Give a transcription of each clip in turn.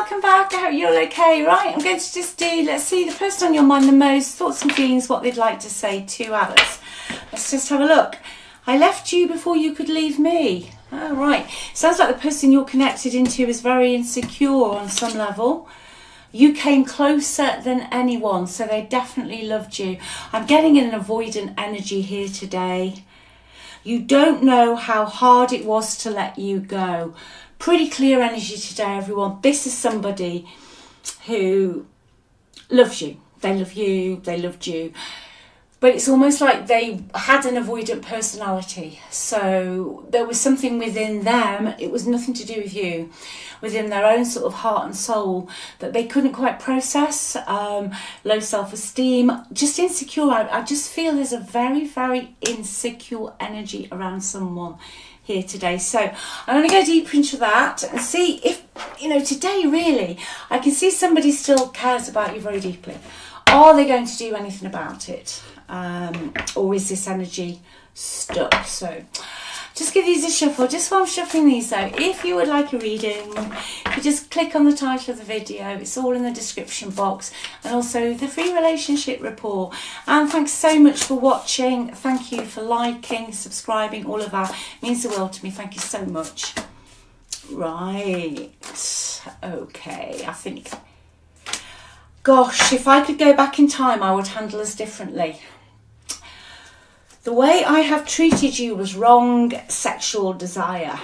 welcome back. I hope you're all okay. Right, I'm going to just do, let's see, the person on your mind the most, thoughts and feelings, what they'd like to say to others. Let's just have a look. I left you before you could leave me. Oh, right. Sounds like the person you're connected into is very insecure on some level. You came closer than anyone, so they definitely loved you. I'm getting an avoidant energy here today. You don't know how hard it was to let you go. Pretty clear energy today, everyone. This is somebody who loves you. They love you. They loved you. But it's almost like they had an avoidant personality. So there was something within them, it was nothing to do with you, within their own sort of heart and soul that they couldn't quite process, low self-esteem, just insecure. I just feel there's a very, very insecure energy around someone here today. So I'm going to go deeper into that and see if, you know, today really, I can see somebody still cares about you very deeply. Are they going to do anything about it? Or is this energy stuck? So just give these a shuffle. Just while I'm shuffling these though, if you would like a reading, you just click on the title of the video. It's all in the description box, and also the free relationship report. And thanks so much for watching. Thank you for liking, subscribing, all of that. It means the world to me. Thank you so much. Right. Okay. I think, gosh, if I could go back in time, I would handle this differently. The way I have treated you was wrong. Sexual desire.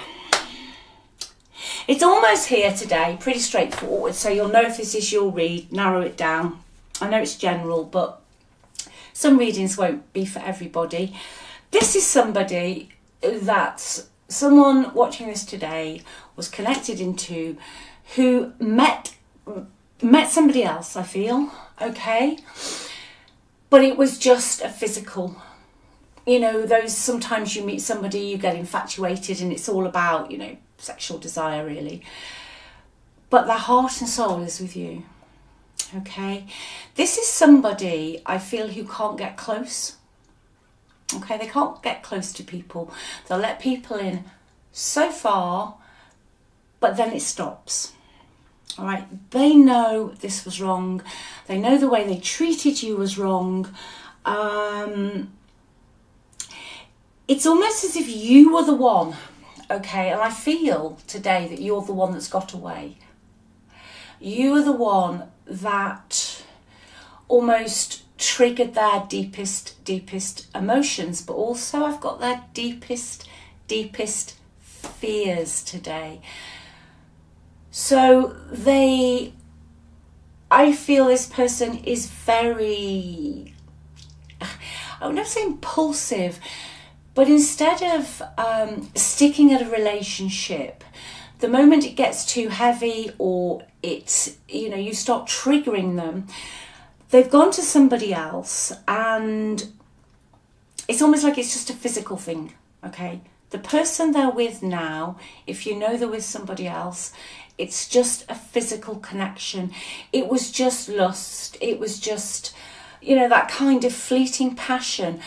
It's almost here today, pretty straightforward. So you'll know if this is your read, narrow it down. I know it's general, but some readings won't be for everybody. This is somebody that someone watching this today was connected into, who met somebody else, I feel, okay? But it was just a physical. You know, those, sometimes you meet somebody, you get infatuated, and it's all about, you know, sexual desire really. But their heart and soul is with you, okay? This is somebody, I feel, who can't get close, okay? They can't get close to people. They'll let people in so far, but then it stops. All right, they know this was wrong. They know the way they treated you was wrong. It's almost as if you were the one, okay? And I feel today that you're the one that's got away. You are the one that almost triggered their deepest, deepest emotions, but also I've got their deepest, deepest fears today. So they, I feel this person is very, I would never say impulsive, but instead of sticking at a relationship, the moment it gets too heavy or it's, you know, you start triggering them, they've gone to somebody else, and it's almost like it's just a physical thing, okay? The person they're with now, if you know they're with somebody else, it's just a physical connection. It was just lust. It was just, you know, that kind of fleeting passion.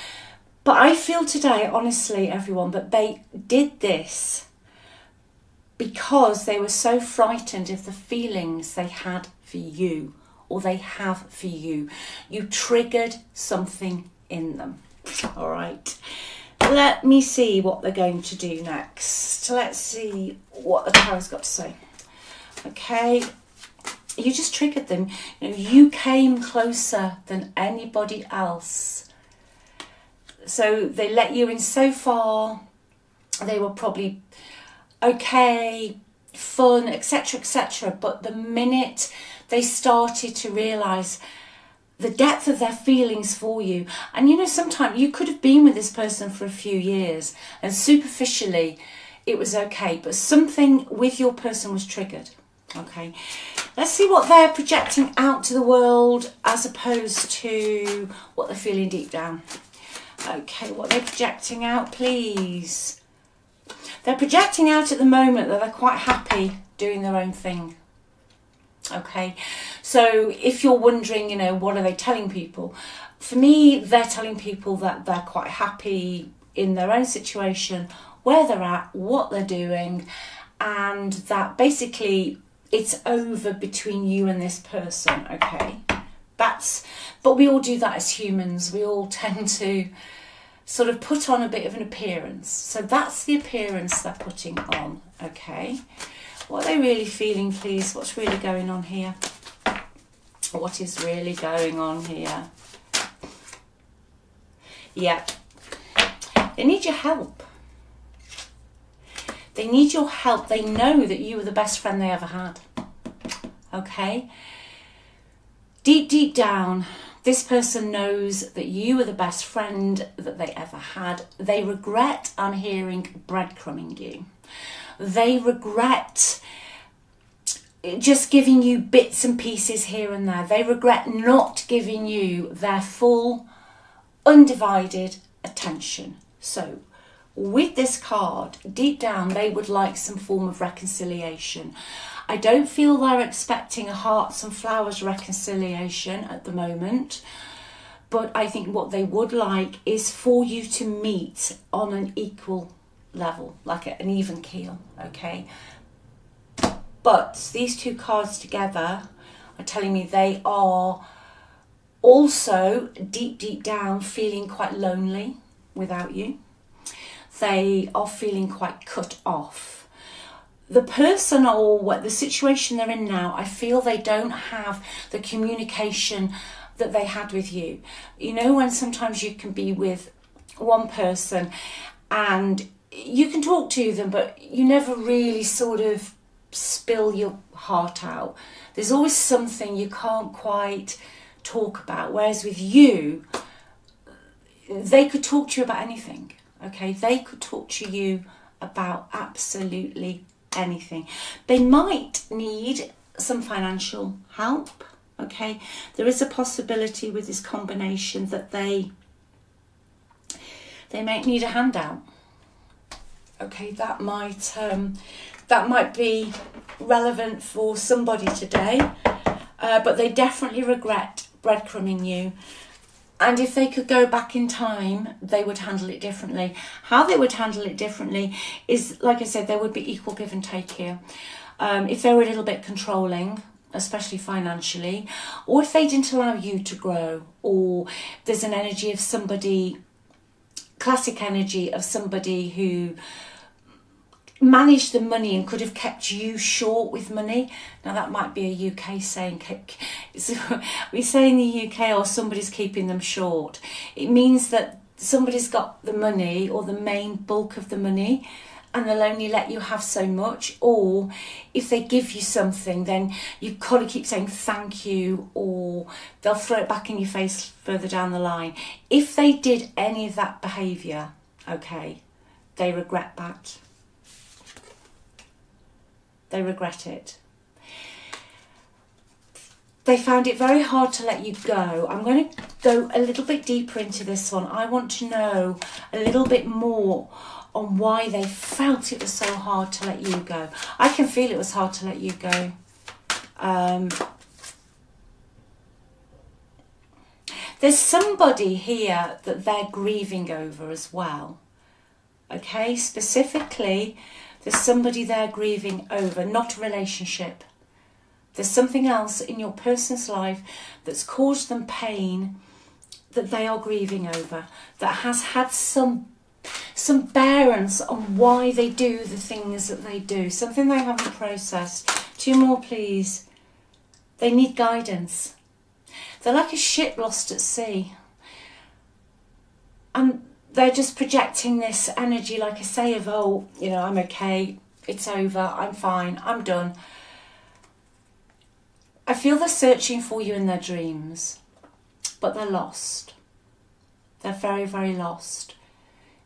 But I feel today, honestly, everyone, that they did this because they were so frightened of the feelings they had for you, or they have for you. You triggered something in them. All right. Let me see what they're going to do next. So let's see what the tarot's got to say. Okay, you just triggered them. You know, you came closer than anybody else. So they let you in so far. They were probably okay, fun, etc., etc. But the minute they started to realise the depth of their feelings for you, and you know, sometimes you could have been with this person for a few years, and superficially it was okay, but something with your person was triggered. Okay, let's see what they're projecting out to the world as opposed to what they're feeling deep down. Okay, what they're projecting out, please. They're projecting out at the moment that they're quite happy doing their own thing. Okay, so if you're wondering, you know, what are they telling people? For me, they're telling people that they're quite happy in their own situation, where they're at, what they're doing, and that basically it's over between you and this person, okay? But we all do that as humans. We all tend to sort of put on a bit of an appearance. So that's the appearance they're putting on, okay? What are they really feeling, please? What's really going on here? What is really going on here? Yeah. They need your help. They need your help. They know that you were the best friend they ever had, okay? Deep, deep down, this person knows that you were the best friend that they ever had. They regret, I'm hearing, breadcrumbing you. They regret just giving you bits and pieces here and there. They regret not giving you their full, undivided attention. So, with this card, deep down, they would like some form of reconciliation. I don't feel they're expecting a hearts and flowers reconciliation at the moment, but I think what they would like is for you to meet on an equal level, like an even keel, okay? But these two cards together are telling me they are also deep down feeling quite lonely without you. They are feeling quite cut off. The person or what the situation they're in now, I feel they don't have the communication that they had with you. You know, when sometimes you can be with one person and you can talk to them, but you never really sort of spill your heart out. There's always something you can't quite talk about. Whereas with you, they could talk to you about anything. Okay, they could talk to you about absolutely anything. They might need some financial help, okay? There is a possibility with this combination that they might need a handout. Okay, that might be relevant for somebody today, but they definitely regret breadcrumbing you. And if they could go back in time, they would handle it differently. How they would handle it differently is, like I said, there would be equal give and take here. If they were a little bit controlling, especially financially, or if they didn't allow you to grow, or there's an energy of somebody, classic energy of somebody who managed the money and could have kept you short with money. Now that might be a UK saying, we say in the UK, or somebody's keeping them short. It means that somebody's got the money or the main bulk of the money and they'll only let you have so much, or if they give you something then you've got to keep saying thank you, or they'll throw it back in your face further down the line. If they did any of that behaviour, okay, they regret that. They regret it. They found it very hard to let you go. I'm going to go a little bit deeper into this one. I want to know a little bit more on why they felt it was so hard to let you go. I can feel it was hard to let you go. There's somebody here that they're grieving over as well. Okay, specifically, there's somebody they're grieving over, not a relationship. There's something else in your person's life that's caused them pain that they are grieving over, that has had some bearance on why they do the things that they do, something they haven't processed. Two more, please. They need guidance. They're like a ship lost at sea. And they're just projecting this energy, like I say, of, oh, you know, I'm okay, it's over, I'm fine, I'm done. I feel they're searching for you in their dreams, but they're lost. They're very, very lost.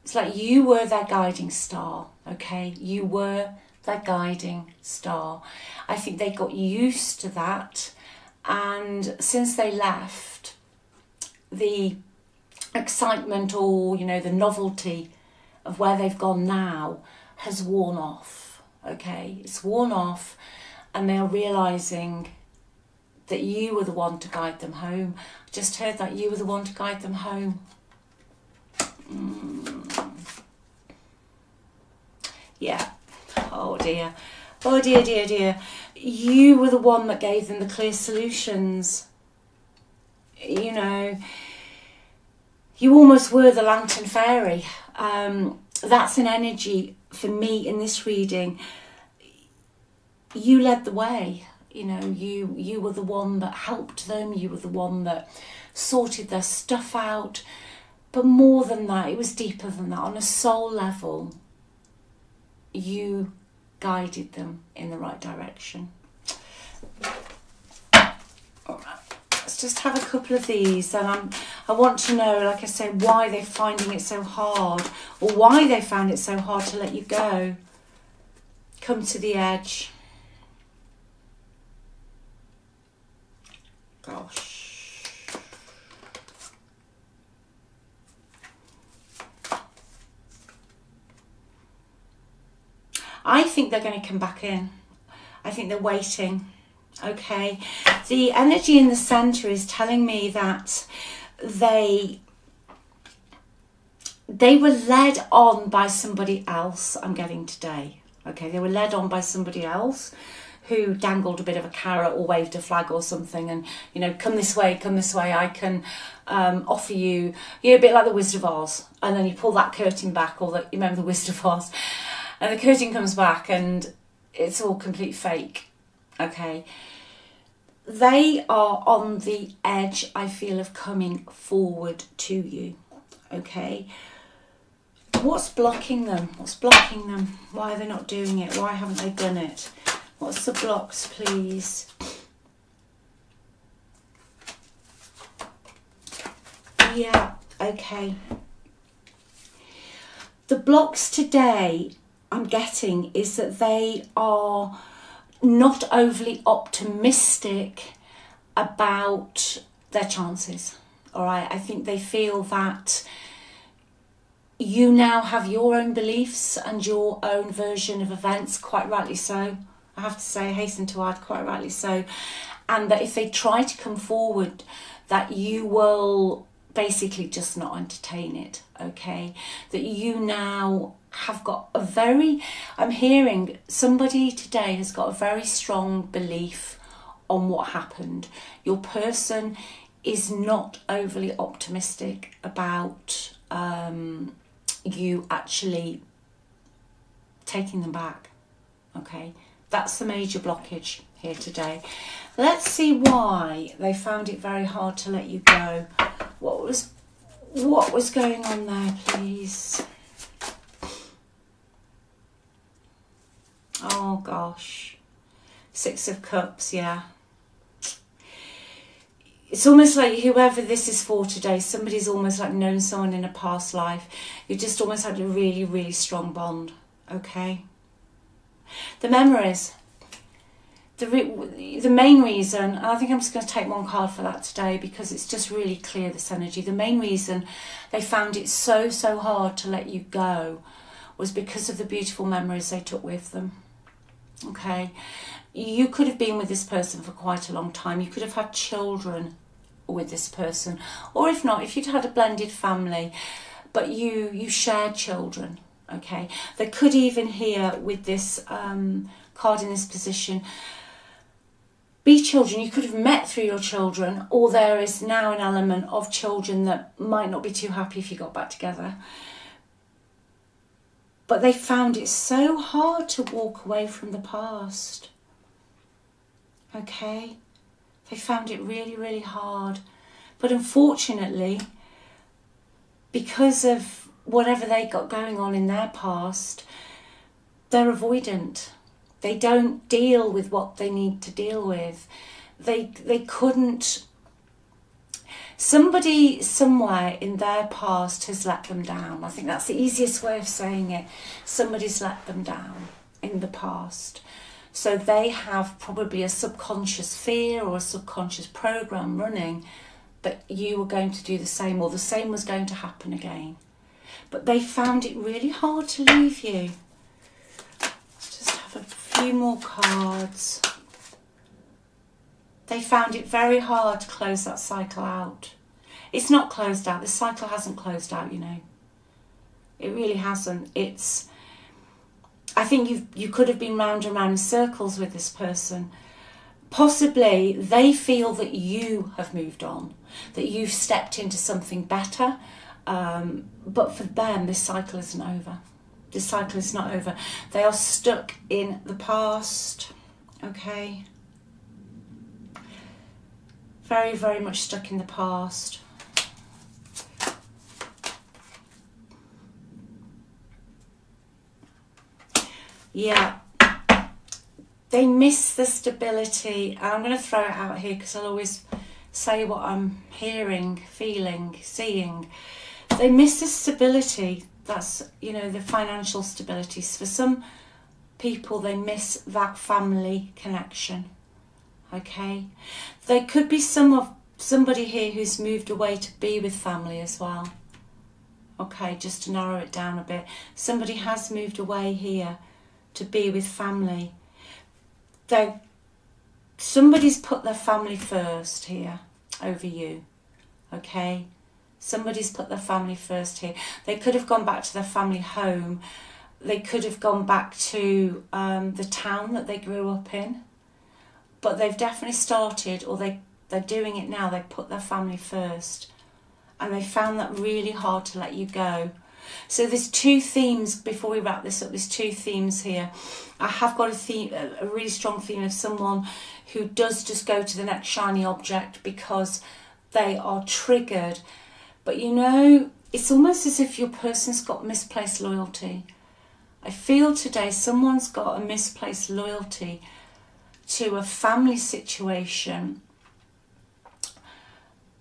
It's like you were their guiding star, okay? You were their guiding star. I think they got used to that, and since they left, the excitement, or, you know, the novelty of where they've gone now has worn off, okay? It's worn off, and they're realising that you were the one to guide them home. I just heard that you were the one to guide them home. Yeah. Oh dear. Oh dear, dear, dear. You were the one that gave them the clear solutions. You know, you almost were the lantern fairy. That's an energy for me in this reading. You led the way. You know, you were the one that helped them. You were the one that sorted their stuff out. But more than that, it was deeper than that. On a soul level, you guided them in the right direction. All right. Let's just have a couple of these, and I want to know, like I say, why they're finding it so hard, or why they found it so hard to let you go. Come to the edge. Gosh. I think they're going to come back in. I think they're waiting. Okay, the energy in the centre is telling me that they were led on by somebody else, I'm getting today. Okay, they were led on by somebody else who dangled a bit of a carrot or waved a flag or something, and, you know, come this way, I can offer you, a bit like the Wizard of Oz. And then you pull that curtain back, or you remember the Wizard of Oz, and the curtain comes back and it's all complete fake. Okay, they are on the edge, I feel, of coming forward to you. Okay, what's blocking them? What's blocking them? Why are they not doing it? Why haven't they done it? What's the blocks, please? Yeah, okay. The blocks today I'm getting is that they are not overly optimistic about their chances. All right, I think they feel that you now have your own beliefs and your own version of events, quite rightly so. I have to say, I hasten to add, quite rightly so. And that if they try to come forward, that you will basically just not entertain it, okay? That you now have got a very, I'm hearing somebody today has got a very strong belief on what happened. Your person is not overly optimistic about you actually taking them back, okay? That's the major blockage here today. Let's see why they found it very hard to let you go. What was going on there, please? Oh gosh, Six of Cups, yeah. It's almost like whoever this is for today, somebody's almost like known someone in a past life. You just almost had a really, really strong bond, okay? The memories, the main reason, and I think I'm just going to take one card for that today because it's just really clear, this energy. The main reason they found it so, so hard to let you go was because of the beautiful memories they took with them. Okay, you could have been with this person for quite a long time. You could have had children with this person, or if not, if you'd had a blended family, but you shared children. Okay, they could even here with this card in this position be children. You could have met through your children, or there is now an element of children that might not be too happy if you got back together. But they found it so hard to walk away from the past. Okay? They found it really, really hard. But unfortunately, because of whatever they got going on in their past, they're avoidant. They don't deal with what they need to deal with. They couldn't. Somebody somewhere in their past has let them down. I think that's the easiest way of saying it. Somebody's let them down in the past. So they have probably a subconscious fear or a subconscious program running that you were going to do the same, or the same was going to happen again. But they found it really hard to leave you. Let's just have a few more cards. They found it very hard to close that cycle out. It's not closed out. This cycle hasn't closed out, you know. It really hasn't. It's I think you could have been round and round in circles with this person. Possibly they feel that you have moved on, that you've stepped into something better, but for them this cycle isn't over. This cycle is not over. They are stuck in the past, okay? Very, very much stuck in the past. Yeah, they miss the stability. And I'm going to throw it out here because I'll always say what I'm hearing, feeling, seeing. They miss the stability. That's, you know, the financial stability. For some people, they miss that family connection. Okay, there could be somebody here who's moved away to be with family as well. Okay, just to narrow it down a bit, somebody has moved away here to be with family. Somebody's put their family first here over you, okay? Somebody's put their family first here. They could have gone back to their family home. They could have gone back to the town that they grew up in. But they've definitely started, or they're doing it now, they put their family first. And they found that really hard to let you go. So there's two themes, before we wrap this up, there's two themes here. I have got a really strong theme of someone who does just go to the next shiny object because they are triggered. But you know, it's almost as if your person's got misplaced loyalty. I feel today someone's got a misplaced loyalty to a family situation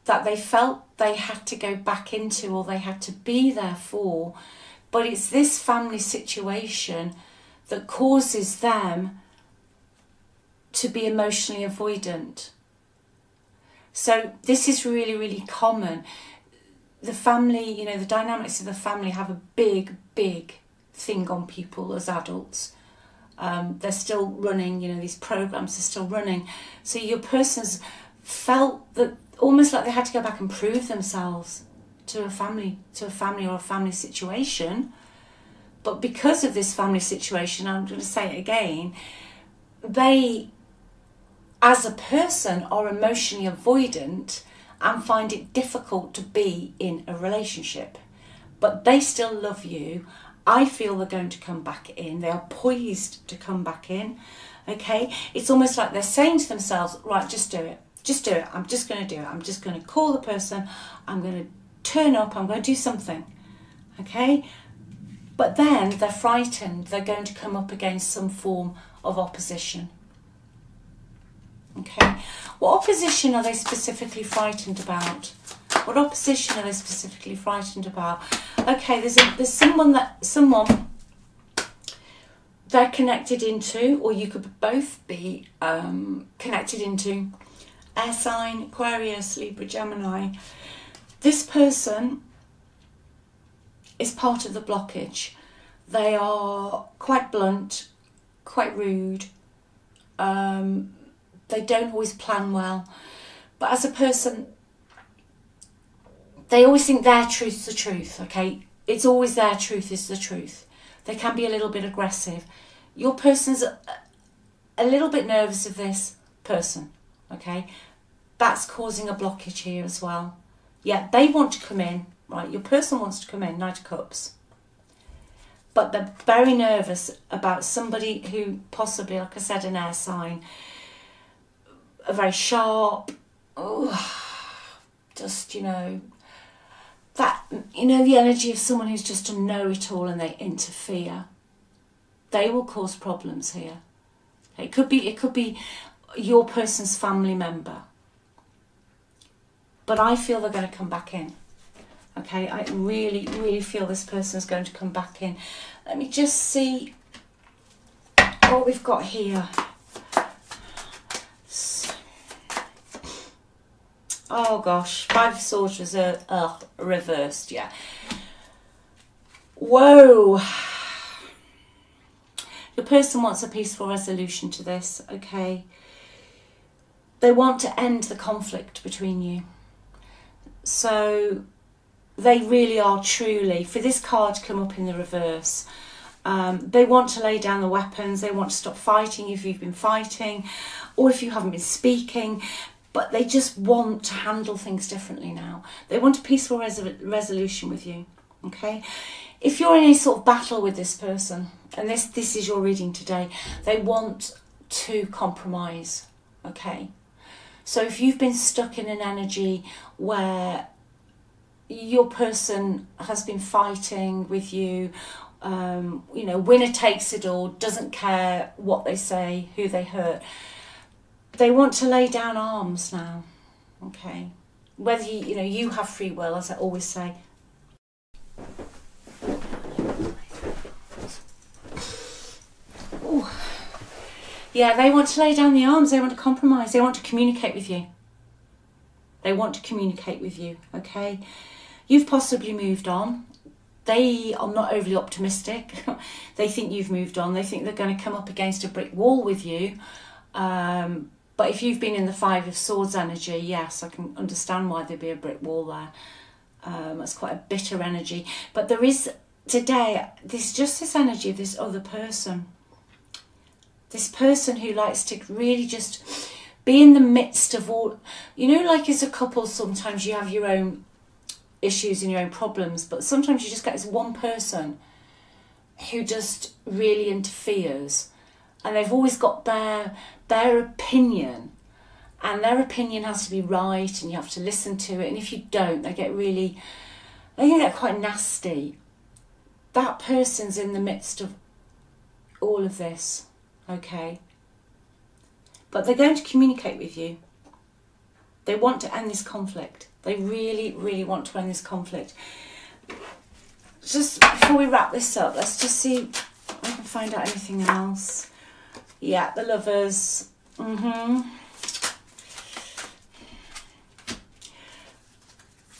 that they felt they had to go back into, or they had to be there for, but it's this family situation that causes them to be emotionally avoidant. So this is really, really common. The family, you know, the dynamics of the family have a big, big thing on people as adults. They're still running, you know, these programs are still running. So your person's felt that almost like they had to go back and prove themselves to a family or a family situation. But because of this family situation, I'm going to say it again, they, as a person, are emotionally avoidant and find it difficult to be in a relationship. But they still love you. I feel they're going to come back in. They are poised to come back in, okay? It's almost like they're saying to themselves, right, just do it. Just do it. I'm just going to do it. I'm just going to call the person. I'm going to turn up. I'm going to do something. Okay? But then they're frightened. They're going to come up against some form of opposition. Okay? What opposition are they specifically frightened about? What opposition are they specifically frightened about? Okay, there's someone they're connected into, or you could both be connected into. Air sign, Aquarius, Libra, Gemini. This person is part of the blockage. They are quite blunt, quite rude. They don't always plan well. But as a person, they always think their truth's the truth, okay? It's always their truth is the truth. They can be a little bit aggressive. Your person's a little bit nervous of this person. Okay, that's causing a blockage here as well. Yeah, they want to come in, right? Your person wants to come in, Knight of Cups. But they're very nervous about somebody who possibly, like I said, an air sign, are very sharp, just, you know, that, you know, the energy of someone who's just a know-it-all and they interfere. They will cause problems here. It could be your person's family member, but I feel they're going to come back in. Okay, I really, really feel this person's going to come back in. Let me just see what we've got here. Oh gosh, Five of Swords reversed, yeah. Whoa. Your person wants a peaceful resolution to this, okay? They want to end the conflict between you. So they really are truly, for this card to come up in the reverse, They want to lay down the weapons, they want to stop fighting if you've been fighting or if you haven't been speaking, but they just want to handle things differently now. They want a peaceful resolution with you, okay? If you're in a sort of battle with this person, and this is your reading today, they want to compromise, okay? So if you've been stuck in an energy where your person has been fighting with you, you know, winner takes it all, doesn't care what they say, who they hurt. They want to lay down arms now, okay? Whether, you know, you have free will, as I always say. Ooh. Yeah, they want to lay down the arms, they want to compromise, they want to communicate with you. They want to communicate with you, okay? You've possibly moved on. They are not overly optimistic. They think you've moved on. They think they're going to come up against a brick wall with you. But if you've been in the Five of Swords energy, yes, I can understand why there'd be a brick wall there. That's quite a bitter energy. But there is, today, there's just this energy of this other person. This person who likes to really just be in the midst of all, you know, like as a couple, sometimes you have your own issues and your own problems, but sometimes you just get this one person who just really interferes, and they've always got their opinion, and their opinion has to be right, and you have to listen to it, and if you don't, they get really, they can get quite nasty. That person's in the midst of all of this, okay? But they're going to communicate with you. They want to end this conflict. They really, really want to end this conflict. Just before we wrap this up, let's just see if I can find out anything else. Yeah, the Lovers.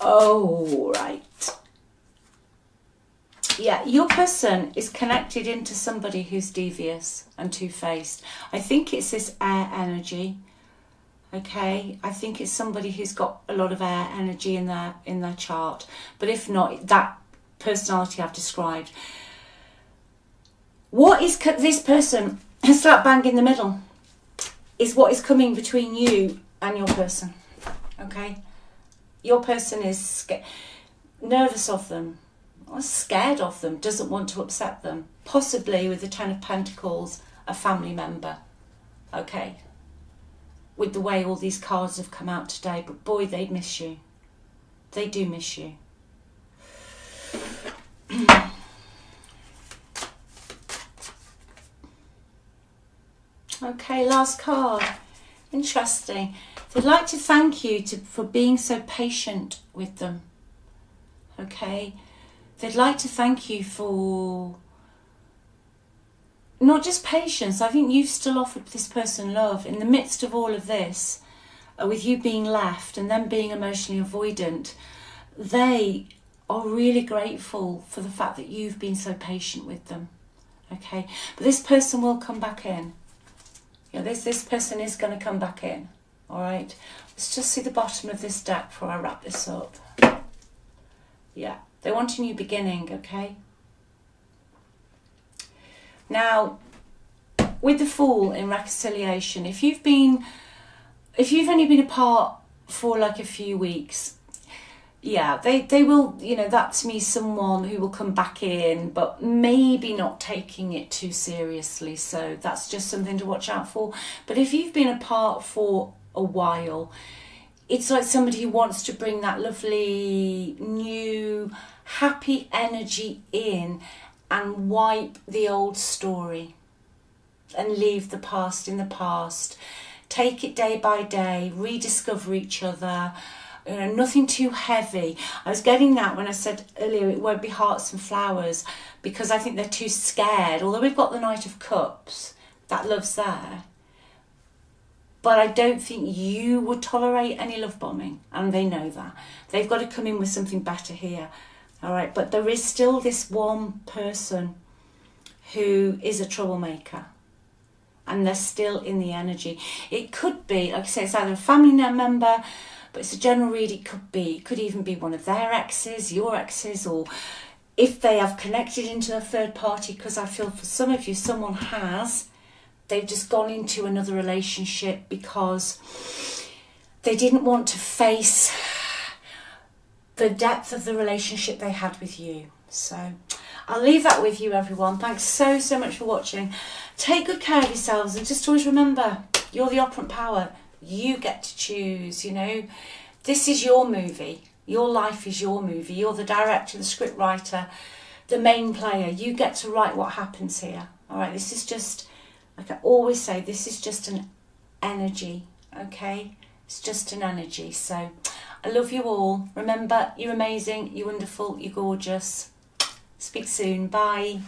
Oh, right. Yeah, your person is connected into somebody who's devious and two-faced. I think it's this air energy. Okay, I think it's somebody who's got a lot of air energy in their chart. But if not, that personality I've described. What is this person, slap bang in the middle, is what is coming between you and your person. Okay, your person is nervous of them, or scared of them, doesn't want to upset them. Possibly with the Ten of Pentacles, a family member. Okay. With the way all these cards have come out today, but boy, they'd miss you. They do miss you. Okay, last card. Interesting. They'd like to thank you for being so patient with them. Okay. They'd like to thank you for not just patience. I think you've still offered this person love in the midst of all of this, with you being left and them being emotionally avoidant. They are really grateful for the fact that you've been so patient with them, okay? But this person will come back in. Yeah, this person is going to come back in, all right? Let's just see the bottom of this deck before I wrap this up. Yeah, they want a new beginning, okay? Now, with the Fool in reconciliation, if you've only been apart for like a few weeks, yeah, they will, you know, that's me, someone who will come back in, but maybe not taking it too seriously. So that's just something to watch out for. But if you've been apart for a while, it's like somebody who wants to bring that lovely, new, happy energy in and wipe the old story and leave the past in the past. Take it day by day, rediscover each other, you know, nothing too heavy. I was getting that when I said earlier it won't be hearts and flowers, because I think they're too scared. Although we've got the Knight of Cups, that love's there. But I don't think you would tolerate any love bombing, and they know that. They've got to come in with something better here. All right, but there is still this one person who is a troublemaker, and they're still in the energy. It could be, like I say, it's either a family member, but it's a general read. It could even be one of their exes, your exes, or if they have connected into a third party, because I feel for some of you, someone has, they've just gone into another relationship because they didn't want to face the depth of the relationship they had with you. So I'll leave that with you, everyone. Thanks so much for watching. Take good care of yourselves, and just always remember, you're the operant power. You get to choose, you know. This is your movie. Your life is your movie. You're the director, the script writer, the main player. You get to write what happens here. All right, this is just, like I always say, this is just an energy, okay? It's just an energy. So I love you all. Remember, you're amazing, you're wonderful, you're gorgeous. Speak soon. Bye.